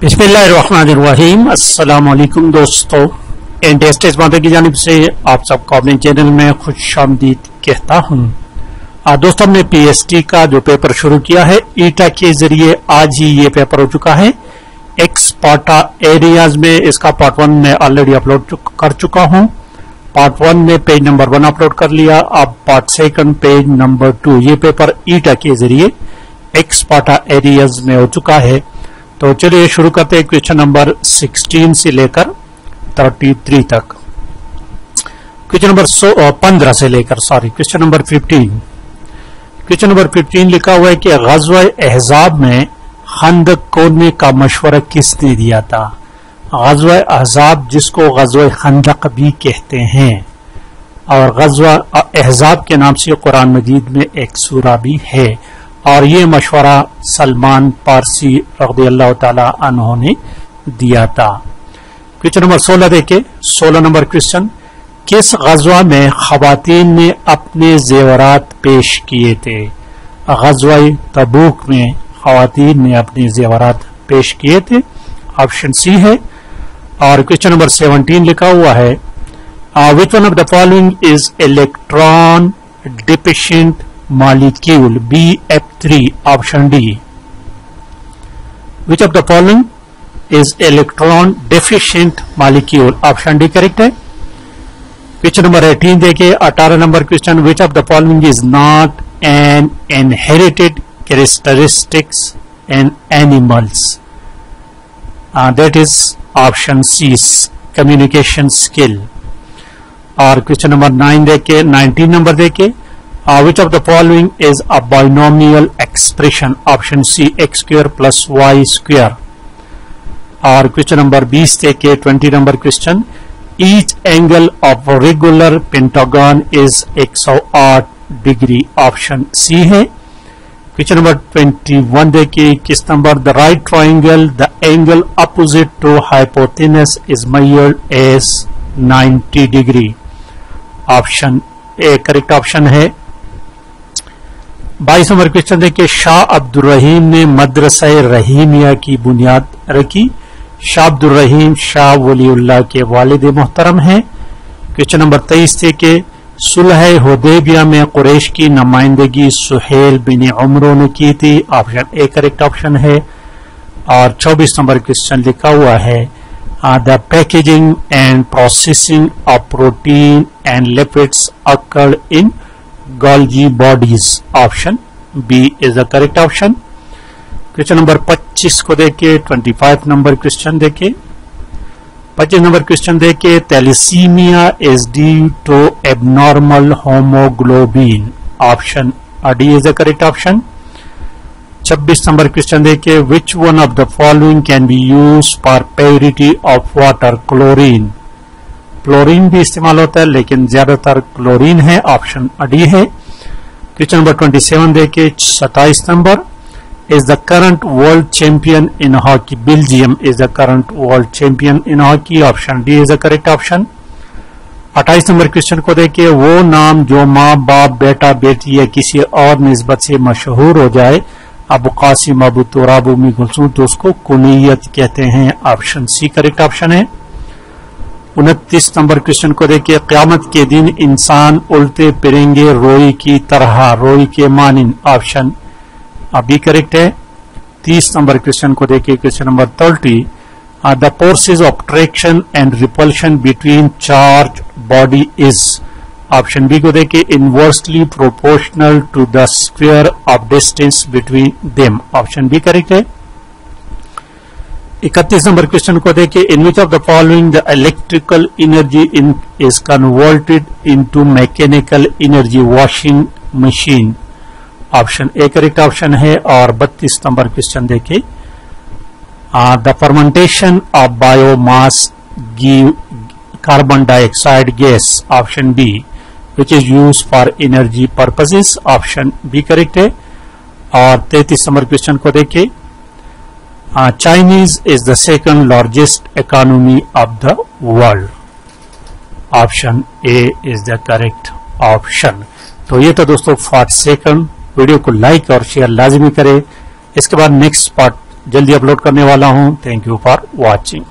बिस्मिल्लाहिर्रहमानिर्रहीम। अस्सलाम वालेकुम दोस्तों, एनटीएस की जानिब से आप सबको अपने चैनल में खुश आमदीद कहता हूँ। दोस्तों, हमने पीएसटी का जो पेपर शुरू किया है ईटा के जरिए, आज ही ये पेपर हो चुका है। एक्सपाटा एरियाज में इसका पार्ट वन में ऑलरेडी अपलोड कर चुका हूँ। पार्ट वन में पेज नंबर 1 अपलोड कर लिया। अब पार्ट सेकंड पेज नंबर 2, ये पेपर ईटा के जरिए एक्सपाटा एरियाज में हो चुका है। तो चलिए शुरू करते हैं क्वेश्चन नंबर 16 से लेकर 33 तक। क्वेश्चन नंबर 15 से लेकर क्वेश्चन नंबर 15। क्वेश्चन नंबर 15 लिखा हुआ है कि ग़ज़वा अहज़ाब में खंदक खोदने का मशवरा किसने दिया था। ग़ज़वा अहज़ाब जिसको ग़ज़वा खंदक भी कहते हैं, और ग़ज़वा अहज़ाब के नाम से कुरान मजीद में एक सूरा भी है, और ये मशवरा सलमान पारसी रज़ियल्लाहु ताला अन्हु ने दिया था। क्वेश्चन नंबर 16 देखे, 16 नंबर क्वेश्चन, किस ग़ज़वा में ख़वातीन ने अपने जेवरात पेश किए थे। ग़ज़वा तबूक में ख़वातीन ने अपने जेवरात पेश किए थे, ऑप्शन सी है। और क्वेश्चन नंबर 17 लिखा हुआ है which one of the following is electron deficient molecule, BF3, option D. Which of the following is electron deficient molecule, option D correct है। क्वेश्चन नंबर 18 देखिए, 18 number question, which of the following is not an inherited characteristics in animals, that is option C, communication skill. और question number 9 देखे, 19 number देखे, which of the following is a binomial expression, option C, x² + y²। और question number 20 देखे, 20 number question, each angle of regular pentagon is 108 degree, option C है। Question number 21 देखिए, किस number the right triangle the angle opposite to hypotenuse is measured as 90 degree, option A correct option है। 22 number question देखिए, शाह अब्दुल रहीम ने मदरसा रहीमिया की बुनियाद रखी। शाह अब्दुल रहीम शाह वलीउल्लाह के वालिद मोहतरम हैं। क्वेश्चन नंबर 23 देखिए, सुलह हुदैबिया में कुरैश की नुमाइंदगी सुहेल बिन अमरो ने की थी, ऑप्शन ए करेक्ट ऑप्शन है। और 24 नंबर क्वेश्चन लिखा हुआ है the packaging and processing of protein and lipids occurred in Golgi bodies, option B is the correct option. Question number 25 को देखिए, 25 नंबर क्वेश्चन देखिए, 25 नंबर क्वेश्चन देखिए, thalassaemia is due to abnormal haemoglobin, option D is the correct option. 26 number question देखिए, which one of the following can be use for purity of water, chlorine. Chlorine भी इस्तेमाल होता है लेकिन ज्यादातर chlorine है, option D है। Question number 27 देखिए, 27 number is the current world champion in hockey, Belgium is the current world champion in hockey, option D is the correct option। 28 number question को देखिए, वो नाम जो माँ बाप बेटा बेटी या किसी और निस्बत से मशहूर हो जाए, अबू कासिम अबू तुराब उम्मी कुलसूम, तो उसको कुनियत कहते हैं, ऑप्शन सी करेक्ट ऑप्शन है। 29 नंबर क्वेश्चन को देखिए, क़यामत के दिन इंसान उल्टे फिरेंगे रोई की तरह, रोई के मानिन, ऑप्शन अभी करेक्ट है। 30 नंबर क्वेश्चन को देखिए, question number 30, the forces of traction and repulsion between charge body is, option B को देखिए, inversely proportional to the square of distance between them, option B correct है। 31 नंबर क्वेश्चन को देखिए, in which of the following the electrical energy in is converted into mechanical energy, washing machine, option A correct option है। और 32 number question देखिए, the fermentation of biomass give carbon dioxide gas, option B, which is use for energy purposes, option B correct है। और 33 number question को देखिए, Chinese is the second largest economy of the world, option A is the correct option. तो ये था दोस्तों for second, video को like और शेयर लाजमी करें। इसके बाद नेक्स्ट पार्ट जल्दी अपलोड करने वाला हूँ। Thank you for watching.